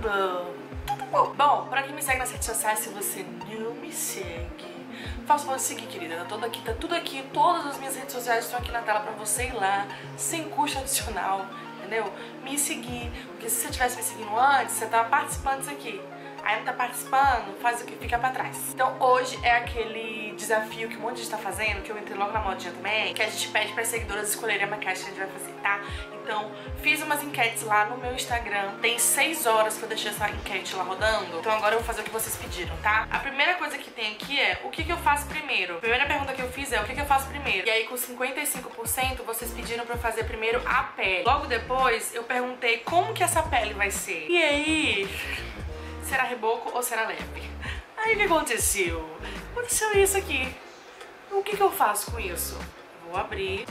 tudo. Tudo bom. Bom, pra quem me segue nas redes sociais, se você não me segue, faça você seguir, querida. Tá tudo aqui. Todas as minhas redes sociais estão aqui na tela pra você ir lá, sem custo adicional, entendeu? Me seguir. Porque se você estivesse me seguindo antes, você tava participando disso aqui. Aí não tá participando, faz o que fica pra trás. Então hoje é aquele desafio que um monte de gente tá fazendo, que eu entrei logo na modinha também, que a gente pede pras seguidoras escolherem a maquiagem que a gente vai fazer, tá? Então fiz umas enquetes lá no meu Instagram. Tem 6 horas que eu deixei essa enquete lá rodando. Então agora eu vou fazer o que vocês pediram, tá? A primeira coisa que tem aqui é o que eu faço primeiro. A primeira pergunta que eu fiz é o que eu faço primeiro. E aí com 55% vocês pediram pra eu fazer primeiro a pele. Logo depois eu perguntei como que essa pele vai ser. E aí... será reboco ou será leve? Aí o que aconteceu? Aconteceu isso aqui. O que eu faço com isso? Vou abrir.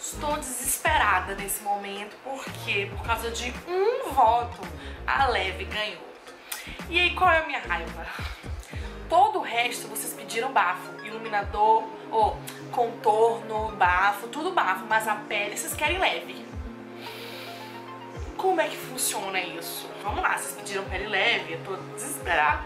Estou desesperada nesse momento porque por causa de um voto a leve ganhou. E aí qual é a minha raiva? Todo o resto vocês pediram bafo, iluminador, contorno, bafo, tudo bafo, mas a pele vocês querem leve. Como é que funciona isso? Vamos lá, vocês pediram pele leve, eu tô desesperada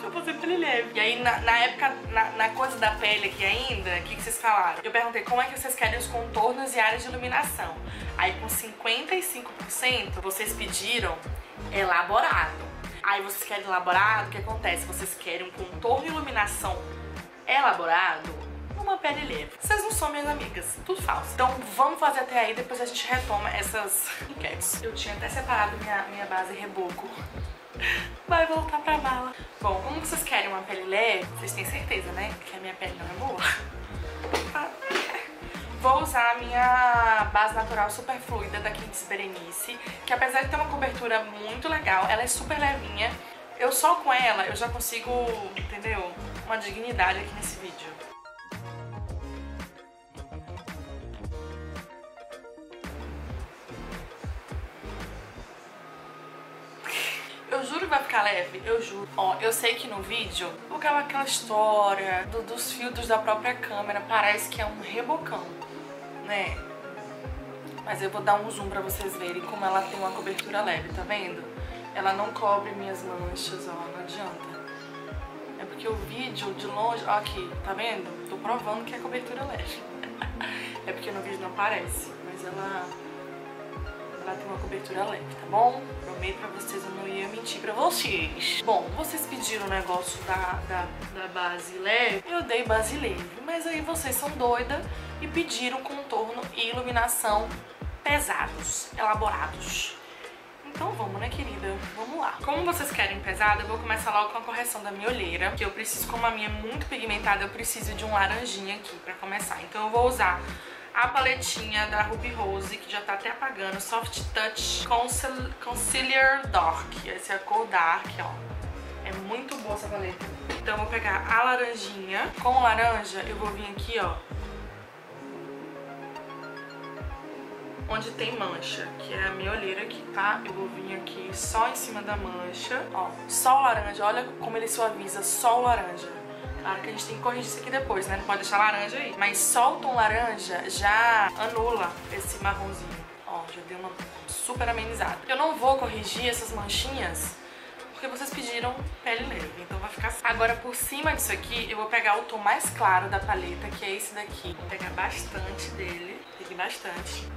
pra fazer pele leve. E aí, na época, na coisa da pele aqui ainda, o que vocês falaram? Eu perguntei como é que vocês querem os contornos e áreas de iluminação. Aí, com 55%, vocês pediram elaborado. Aí, vocês querem elaborado, o que acontece? Vocês querem um contorno e iluminação elaborado? Uma pele leve. Vocês não são minhas amigas, tudo falso. Então vamos fazer até aí, depois a gente retoma essas enquetes. Eu tinha até separado minha base reboco. Vai voltar pra mala. Bom, como vocês querem uma pele leve, vocês têm certeza, né? Que a minha pele não é boa. Vou usar a minha base natural super fluida da Quintes Berenice, que apesar de ter uma cobertura muito legal, ela é super levinha. Eu só com ela, eu já consigo, entendeu? Uma dignidade aqui nesse vídeo. Eu juro que vai ficar leve, eu juro. Ó, eu sei que no vídeo, aquela história dos filtros da própria câmera, parece que é um rebocão, né? Mas eu vou dar um zoom pra vocês verem como ela tem uma cobertura leve, tá vendo? Ela não cobre minhas manchas, ó, não adianta. É porque o vídeo de longe, ó aqui, tá vendo? Tô provando que é cobertura leve. É porque no vídeo não aparece, mas ela tem uma cobertura leve, tá bom? Prometo pra vocês, eu não ia mentir pra vocês. Bom, vocês pediram o negócio da base leve, eu dei base leve, mas aí vocês são doidas e pediram contorno e iluminação pesados, elaborados. Então vamos, né, querida? Vamos lá. Como vocês querem pesada, eu vou começar logo com a correção da minha olheira, que eu preciso, como a minha é muito pigmentada, eu preciso de um laranjinha aqui pra começar. Então eu vou usar a paletinha da Ruby Rose, que já tá até apagando, Soft Touch Conciliar Dark. Essa é a cor Dark, ó. É muito boa essa paleta. Então eu vou pegar a laranjinha. Com laranja eu vou vir aqui, ó, onde tem mancha, que é a minha olheira aqui, tá? Eu vou vir aqui só em cima da mancha, ó. Só o laranja, olha como ele suaviza, só o laranja. Claro que a gente tem que corrigir isso aqui depois, né? Não pode deixar laranja aí. Mas só o tom laranja já anula esse marronzinho. Ó, já deu uma super amenizada. Eu não vou corrigir essas manchinhas porque vocês pediram pele leve, então vai ficar assim. Agora, por cima disso aqui, eu vou pegar o tom mais claro da paleta, que é esse daqui. Vou pegar bastante dele. Peguei bastante.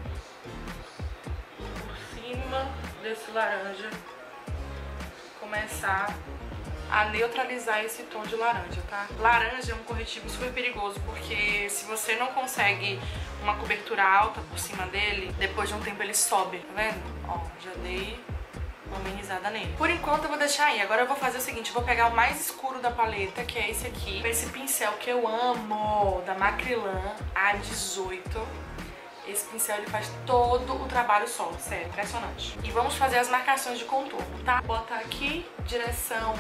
Por cima desse laranja, começar a neutralizar esse tom de laranja, tá? Laranja é um corretivo super perigoso, porque se você não consegue uma cobertura alta por cima dele, depois de um tempo ele sobe, tá vendo? Ó, já dei uma amenizada nele. Por enquanto eu vou deixar aí. Agora eu vou fazer o seguinte, eu vou pegar o mais escuro da paleta, que é esse aqui, com esse pincel que eu amo, da Macrylan A18. Esse pincel, ele faz todo o trabalho solo, sério, impressionante. E vamos fazer as marcações de contorno, tá? Bota aqui, direção,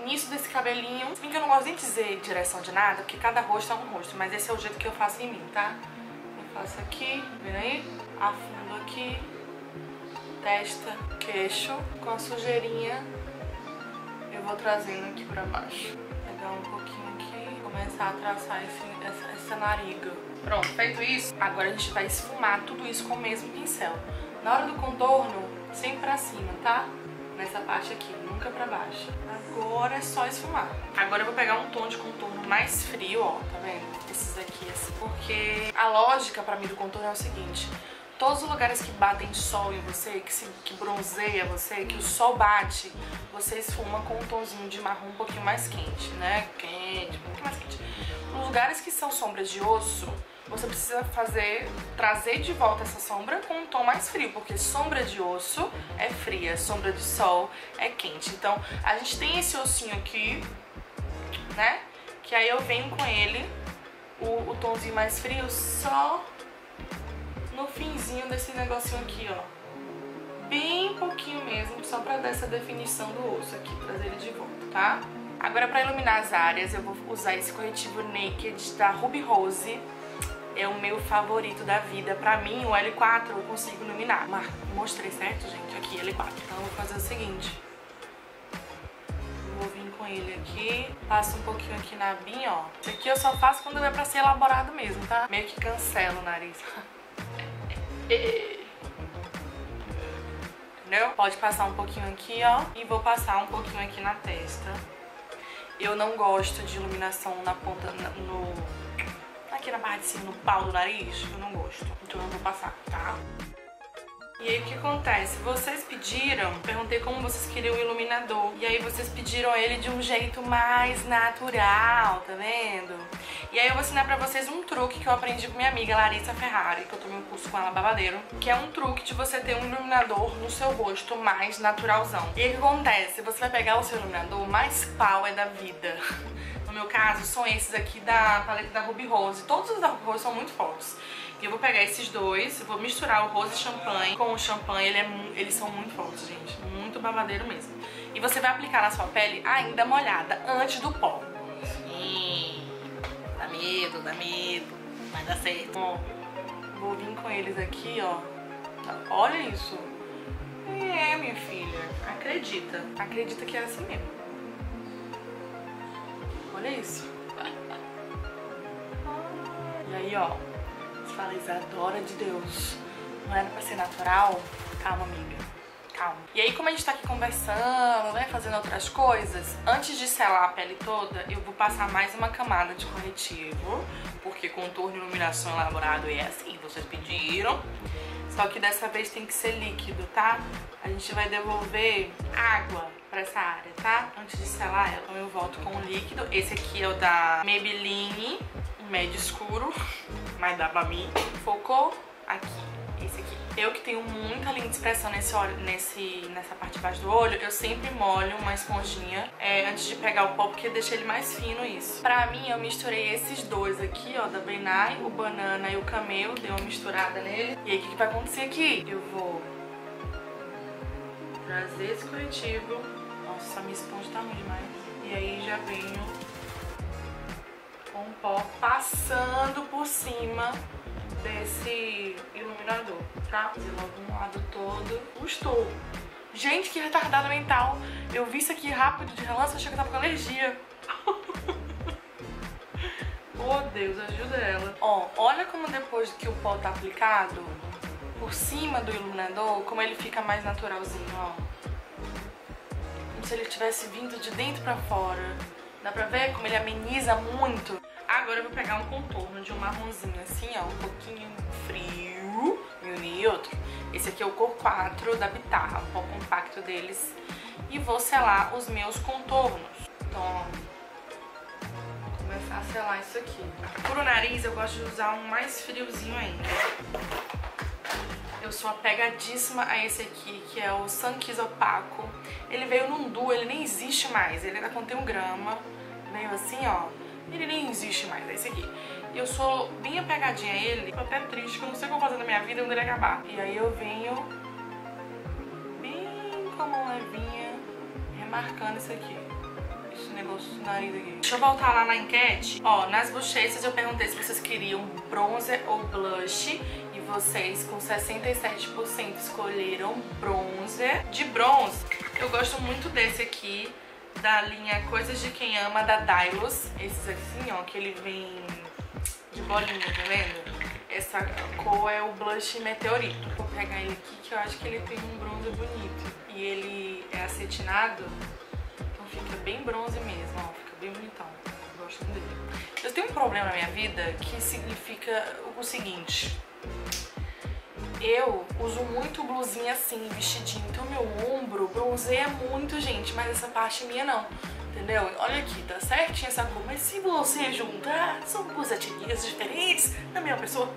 início desse cabelinho. Se bem que eu não gosto nem de dizer direção de nada, porque cada rosto é um rosto, mas esse é o jeito que eu faço em mim, tá? Eu faço aqui, tá vendo aí? Afundo aqui, testa, queixo. Com a sujeirinha eu vou trazendo aqui pra baixo. Pegar um pouquinho aqui, começar a traçar essa nariga. Pronto, feito isso, agora a gente vai esfumar tudo isso com o mesmo pincel. Na hora do contorno, sempre pra cima, tá? Nessa parte aqui, nunca pra baixo. Agora é só esfumar. Agora eu vou pegar um tom de contorno mais frio, ó, tá vendo? Esses aqui, assim, porque a lógica pra mim do contorno é o seguinte: todos os lugares que batem sol em você, que bronzeia você, que o sol bate, você esfuma com um tonzinho de marrom um pouquinho mais quente, né? Quente, um pouquinho mais quente. Nos lugares que são sombras de osso, você precisa trazer de volta essa sombra com um tom mais frio, porque sombra de osso é fria, sombra de sol é quente. Então, a gente tem esse ossinho aqui, né? Que aí eu venho com ele, o tomzinho mais frio, só no finzinho desse negocinho aqui, ó. Bem pouquinho mesmo, só pra dar essa definição do osso aqui, trazer ele de volta, tá? Agora, pra iluminar as áreas, eu vou usar esse corretivo Naked da Ruby Rose. É o meu favorito da vida. Pra mim, o L4 eu consigo iluminar. Mostrei certo, gente? Aqui, L4. Então eu vou fazer o seguinte. Vou vir com ele aqui. Passo um pouquinho aqui na abinha, ó. Isso aqui eu só faço quando é pra ser elaborado mesmo, tá? Meio que cancela o nariz. Entendeu? Pode passar um pouquinho aqui, ó. E vou passar um pouquinho aqui na testa. Eu não gosto de iluminação na ponta, aqui na parte de cima, no pau do nariz, eu não gosto. Então eu não vou passar, tá? E aí o que acontece? Vocês pediram, perguntei como vocês queriam o iluminador. E aí vocês pediram ele de um jeito mais natural, tá vendo? E aí eu vou ensinar pra vocês um truque que eu aprendi com minha amiga Larissa Ferrari, que eu tomei um curso com ela babadeiro, que é um truque de você ter um iluminador no seu rosto mais naturalzão. E aí o que acontece? Você vai pegar o seu iluminador mais power da vida. No meu caso, são esses aqui da paleta da Ruby Rose. Todos os da Ruby Rose são muito fortes. E eu vou pegar esses dois, vou misturar o Rose Champagne com o Champagne. Eles são muito fortes, gente. Muito babadeiro mesmo. E você vai aplicar na sua pele ainda molhada, antes do pó. Sim. Dá medo. Vai dar certo. Ó, vou vir com eles aqui, ó. Olha isso. É, minha filha. Acredita. Acredita que é assim mesmo. Olha isso. E aí, ó. Você fala, Isadora de Deus, não era pra ser natural? Calma, amiga. Calma. E aí, como a gente tá aqui conversando, né, fazendo outras coisas, antes de selar a pele toda, eu vou passar mais uma camada de corretivo, porque contorno e iluminação elaborado é assim, vocês pediram. Só que dessa vez tem que ser líquido, tá? A gente vai devolver água pra essa área, tá? Antes de selar ela. Então eu volto com o líquido. Esse aqui é o da Maybelline, médio escuro, mas dá pra mim. Focou? Aqui. Esse aqui. Eu que tenho muita linha de expressão nessa parte de baixo do olho, eu sempre molho uma esponjinha antes de pegar o pó, porque deixa ele mais fino isso. Pra mim, eu misturei esses dois aqui, ó, da Benai, o banana e o camelo, dei uma misturada nele. E aí, o que vai acontecer aqui? Eu vou trazer esse corretivo. Nossa, minha esponja tá ruim demais. E aí já venho com o pó passando por cima desse iluminador, tá? Fazer logo um lado todo. Gostou? Gente, que retardada mental. Eu vi isso aqui rápido, de relance, achei que eu tava com alergia. Oh, Deus, ajuda ela. Ó, olha como depois que o pó tá aplicado, por cima do iluminador, como ele fica mais naturalzinho, ó. Como se ele tivesse vindo de dentro pra fora. Dá pra ver como ele ameniza muito? Agora eu vou pegar um contorno de um marronzinho assim, ó, um pouquinho frio, e um e outro. Esse aqui é o cor 4 da Bitarra, o pó compacto deles. E vou selar os meus contornos. Então, ó, vou começar a selar isso aqui. Pro nariz eu gosto de usar um mais friozinho ainda. Eu sou apegadíssima a esse aqui, que é o Sunkiss Opaco. Ele veio num duo, ele nem existe mais, ele ainda contém 1 grama. Veio assim, ó. Ele nem existe mais, é esse aqui. Eu sou bem apegadinha a ele. Tô até triste, que eu não sei o que eu vou fazer na minha vida quando ele acabar. E aí eu venho bem com a mão levinha, remarcando isso aqui. Esse negócio do nariz aqui. Deixa eu voltar lá na enquete. Ó, nas bochechas eu perguntei se vocês queriam bronzer ou blush. E vocês com 67% escolheram bronzer. De bronze, eu gosto muito desse aqui, da linha Coisas de Quem Ama, da Dylos. Esses assim, ó, que ele vem de bolinha, tá vendo? Essa cor é o blush Meteorito. Vou pegar ele aqui, que eu acho que ele tem um bronze bonito. E ele é acetinado, então fica bem bronze mesmo, ó. Fica bem bonitão, eu gosto dele. Eu tenho um problema na minha vida que significa o seguinte... Eu uso muito blusinha assim, vestidinho, então meu ombro bronzeia muito, gente, mas essa parte minha não, entendeu? Olha aqui, tá certinho essa cor, mas se você juntar, são duas etnias diferentes na minha pessoa.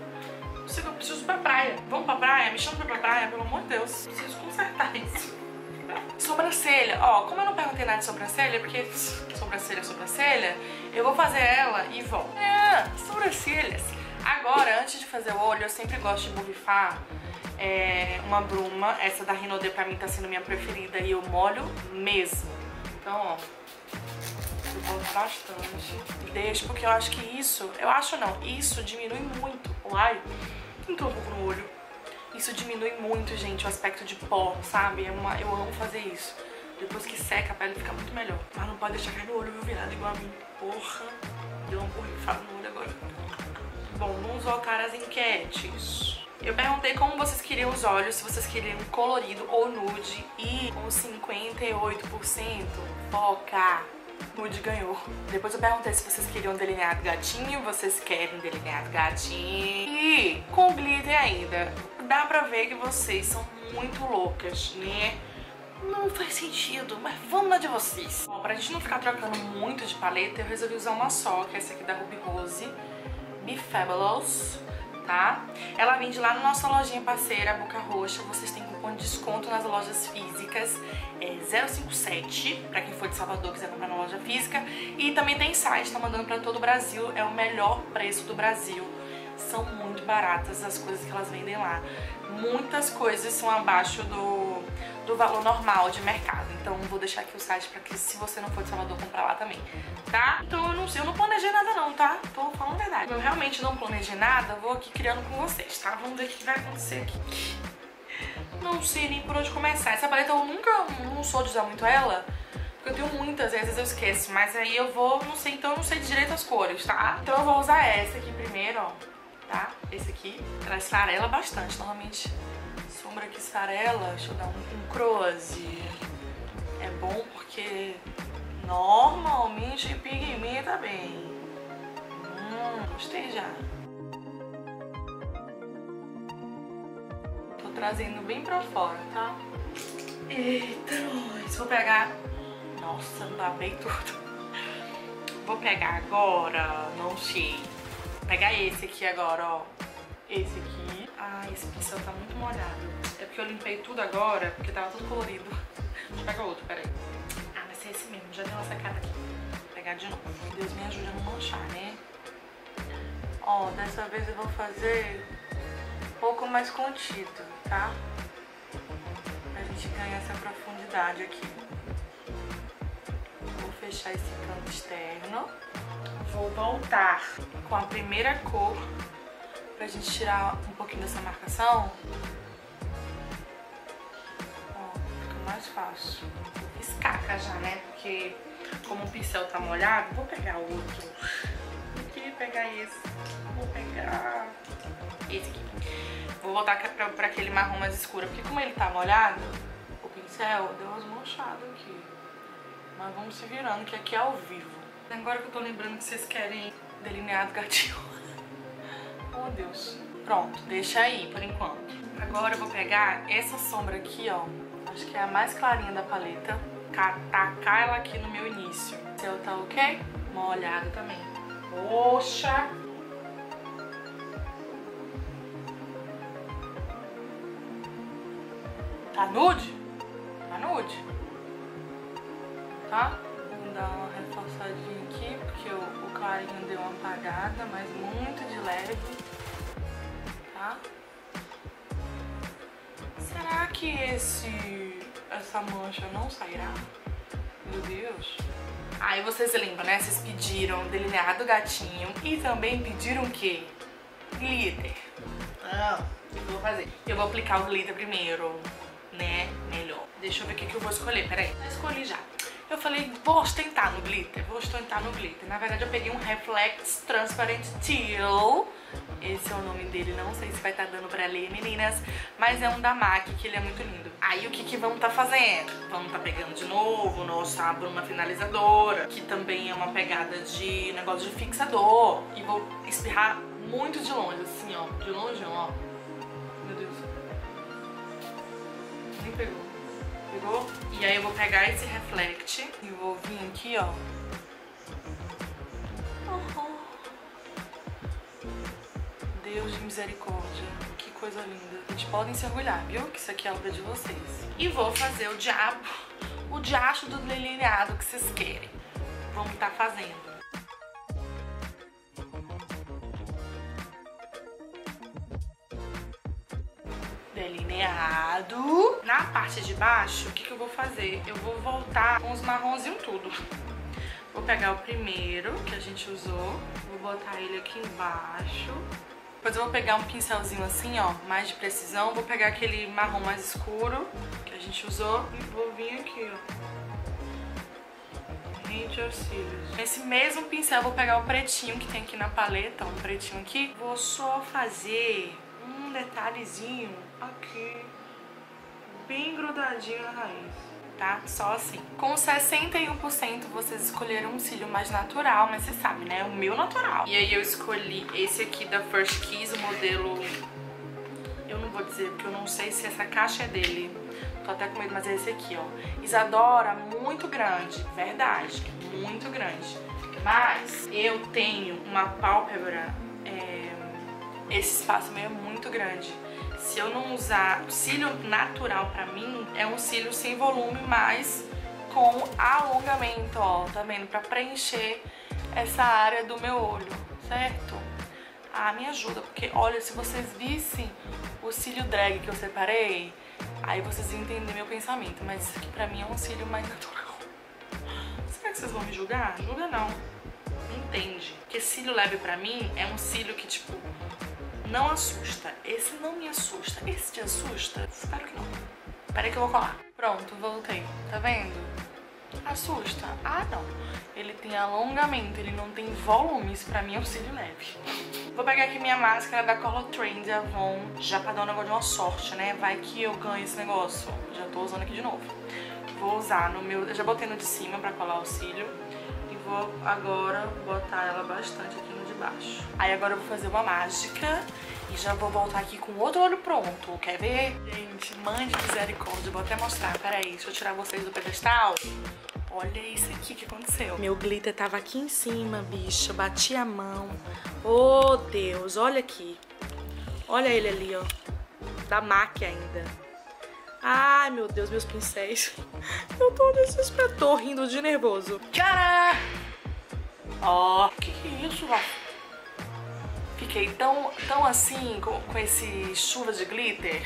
Eu sei que eu preciso ir pra praia, vamos pra praia, me chama pra praia, pelo amor de Deus, preciso consertar isso. Sobrancelha, ó, como eu não perguntei nada de sobrancelha, porque sobrancelha, eu vou fazer ela e volto. É, sobrancelhas. Agora, antes de fazer o olho, eu sempre gosto de borrifar uma bruma. Essa da Rinaudet pra mim tá sendo minha preferida e eu molho mesmo. Então, ó, eu boto bastante. Deixo, porque eu acho que isso... Eu acho não, isso diminui muito. Ai, pintou um pouco no olho. Isso diminui muito, gente, o aspecto de pó, sabe? Eu amo fazer isso. Depois que seca, a pele fica muito melhor. Mas não pode deixar cair no olho, viu, virado igual a mim. Porra, deu uma borrifada no olho agora. Bom, vamos voltar às enquetes. Eu perguntei como vocês queriam os olhos, se vocês queriam colorido ou nude. E com 58%, foca, nude ganhou. Depois eu perguntei se vocês queriam delineado gatinho, vocês querem delineado gatinho. E com glitter ainda. Dá pra ver que vocês são muito loucas, né? Não faz sentido, mas vamos na de vocês. Bom, pra gente não ficar trocando muito de paleta, eu resolvi usar uma só, que é essa aqui da Ruby Rose. Be Fabulous, tá? Ela vende lá na nossa lojinha parceira, Boca Roxa. Vocês têm cupom de desconto nas lojas físicas, 057, pra quem for de Salvador quiser comprar na loja física. E também tem site, tá mandando pra todo o Brasil, é o melhor preço do Brasil. São muito baratas as coisas que elas vendem lá. Muitas coisas são abaixo do valor normal de mercado. Então vou deixar aqui o site pra que, se você não for de Salvador, comprar lá também, tá? Então eu não planejei nada não, tá? Tô falando a verdade. Eu realmente não planejei nada, vou aqui criando com vocês, tá? Vamos ver o que vai acontecer aqui. Não sei nem por onde começar. Essa paleta eu não sou de usar muito ela, porque eu tenho muitas, às vezes eu esqueço. Mas aí eu vou, não sei, então eu não sei direito as cores, tá? Então eu vou usar essa aqui primeiro, ó, tá? Esse aqui, ela esfarela bastante, normalmente... Sombra que esfarela, deixa eu dar um close. É bom porque normalmente pigmenta bem. Gostei já. Tô trazendo bem pra fora, tá? Eita, nós. Vou pegar... Nossa, não dá bem tudo. Vou pegar agora, não sei. Vou pegar esse aqui agora, ó. Esse aqui. Ah, esse pincel tá muito molhado. É porque eu limpei tudo agora, porque tava tudo colorido. Deixa eu pegar outro, peraí. Ah, vai ser esse mesmo, já deu uma sacada aqui. Vou pegar de novo. Deus me ajude a não manchar, né? Ó, dessa vez eu vou fazer um pouco mais contido, tá? Pra gente ganhar essa profundidade aqui. Vou fechar esse canto externo. Vou voltar com a primeira cor, pra gente tirar um pouquinho dessa marcação. Ó, fica mais fácil. Escaca já, né? Porque como o pincel tá molhado, vou pegar outro. Eu queria pegar esse. Vou pegar esse aqui. Vou voltar pra aquele marrom mais escuro, porque como ele tá molhado, o pincel deu umas manchadas aqui. Mas vamos se virando, que aqui é ao vivo. Agora que eu tô lembrando que vocês querem delineado gatinho. Oh, Deus. Pronto, deixa aí por enquanto. Agora eu vou pegar essa sombra aqui, ó. Acho que é a mais clarinha da paleta. Tacar ela aqui no meu início. O seu tá ok? Molhado também. Poxa! Tá nude? Tá nude? Tá? Vou dar uma reforçadinha aqui, porque o clarinho deu uma apagada, mas muito de leve. Tá? Será que essa mancha não sairá? Meu Deus. Aí vocês lembram, né? Vocês pediram delineado gatinho e também pediram o quê? Glitter. Ah, o que eu vou fazer? Eu vou aplicar o glitter primeiro, né? Melhor. Deixa eu ver o que eu vou escolher, peraí. Já escolhi já. Eu falei, vou ostentar no glitter, vou ostentar no glitter. Na verdade eu peguei um Reflex Transparent Teal. Esse é o nome dele, não sei se vai estar dando pra ler, meninas. Mas é um da MAC, que ele é muito lindo. Aí o que que vamos tá fazendo? Vamos tá pegando de novo nossa bruma finalizadora, que também é uma pegada de negócio de fixador. E vou espirrar muito de longe, assim, ó. De longe, ó. Meu Deus. Nem pegou. Pegou? E aí eu vou pegar esse Reflect e vou vir aqui, ó. Uhum. Deus de misericórdia, que coisa linda. Vocês podem se orgulhar, viu? Que isso aqui é obra de vocês. E vou fazer o diabo, o diacho do delineado que vocês querem. Vamos tá fazendo. Delineado. Na parte de baixo, o que que eu vou fazer? Eu vou voltar com os marronzinhos tudo. Vou pegar o primeiro que a gente usou, vou botar ele aqui embaixo. Depois eu vou pegar um pincelzinho assim, ó, mais de precisão. Vou pegar aquele marrom mais escuro que a gente usou e vou vir aqui, ó, rente aos cílios. Nesse mesmo pincel eu vou pegar o pretinho que tem aqui na paleta, ó, um pretinho aqui. Vou só fazer um detalhezinho aqui, bem grudadinho na raiz. Tá? Só assim. Com 61% vocês escolheram um cílio mais natural, mas você sabe, né? O meu natural. E aí eu escolhi esse aqui da First Kiss, o modelo... Eu não vou dizer, porque eu não sei se essa caixa é dele. Tô até com medo, mas é esse aqui, ó. Isadora, muito grande. Verdade, muito grande. Mas eu tenho uma pálpebra... Esse espaço meio é muito grande. Se eu não usar cílio natural, pra mim, é um cílio sem volume, mas com alongamento, ó, tá vendo? Pra preencher essa área do meu olho, certo? Ah, me ajuda, porque olha, se vocês vissem o cílio drag que eu separei, aí vocês iam entender meu pensamento, mas isso aqui pra mim é um cílio mais natural. Será que vocês vão me julgar? Julga não. Entende? Porque cílio leve pra mim é um cílio que, tipo... Não assusta. Esse não me assusta. Esse te assusta? Espero que não. Peraí que eu vou colar. Pronto, voltei. Tá vendo? Assusta. Ah, não. Ele tem alongamento, ele não tem volume. Isso pra mim é um cílio leve. Vou pegar aqui minha máscara da Color Trends Avon. Já pra dar um negócio de uma sorte, né? Vai que eu ganho esse negócio. Já tô usando aqui de novo. Vou usar no meu... Eu já botei no de cima pra colar o cílio. E vou agora botar ela bastante aqui no baixo. Aí agora eu vou fazer uma mágica e já vou voltar aqui com outro olho pronto. Quer ver? Gente, mãe de misericórdia, vou até mostrar. Peraí, deixa eu tirar vocês do pedestal. Olha isso aqui que aconteceu. Meu glitter tava aqui em cima, bicho. Bati a mão. Oh, Deus, olha aqui. Olha ele ali, ó. Da MAC ainda. Ai, meu Deus, meus pincéis. Eu tô desesperado, tô rindo de nervoso. Cara! Ó, que é isso, ó? Fiquei tão assim, com esse chuva de glitter.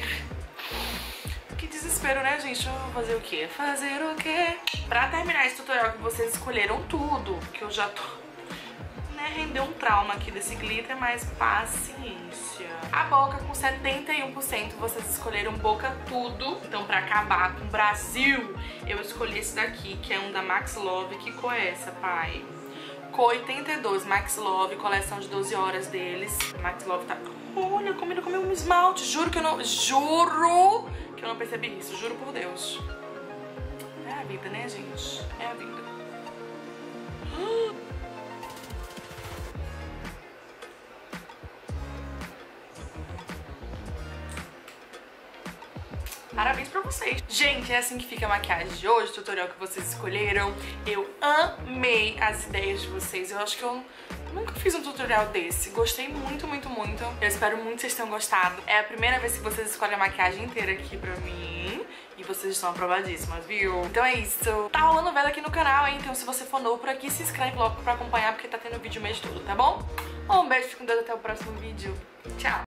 Que desespero, né, gente? Eu vou fazer o quê? Fazer o quê? Pra terminar esse tutorial que vocês escolheram tudo, que eu já tô... Né, rendeu um trauma aqui desse glitter, mas paciência. A boca com 71%, vocês escolheram boca tudo. Então, pra acabar com o Brasil, eu escolhi esse daqui, que é um da Max Love. Que cor é essa, pai? Cor 82, Max Love, coleção de 12 horas deles. Max Love tá... Olha como ele comeu um esmalte. Juro que eu não... Juro que eu não percebi isso. Juro por Deus. É a vida, né, gente? É a vida. Parabéns pra vocês. Gente, é assim que fica a maquiagem de hoje, o tutorial que vocês escolheram. Eu amei as ideias de vocês. Eu acho que eu nunca fiz um tutorial desse. Gostei muito, muito, muito. Eu espero muito que vocês tenham gostado. É a primeira vez que vocês escolhem a maquiagem inteira aqui pra mim. E vocês estão aprovadíssimas, viu? Então é isso. Tá rolando vela aqui no canal, hein? Então se você for novo por aqui, se inscreve logo pra acompanhar, porque tá tendo vídeo o mês todo, tá bom? Um beijo, fica com Deus, até o próximo vídeo. Tchau!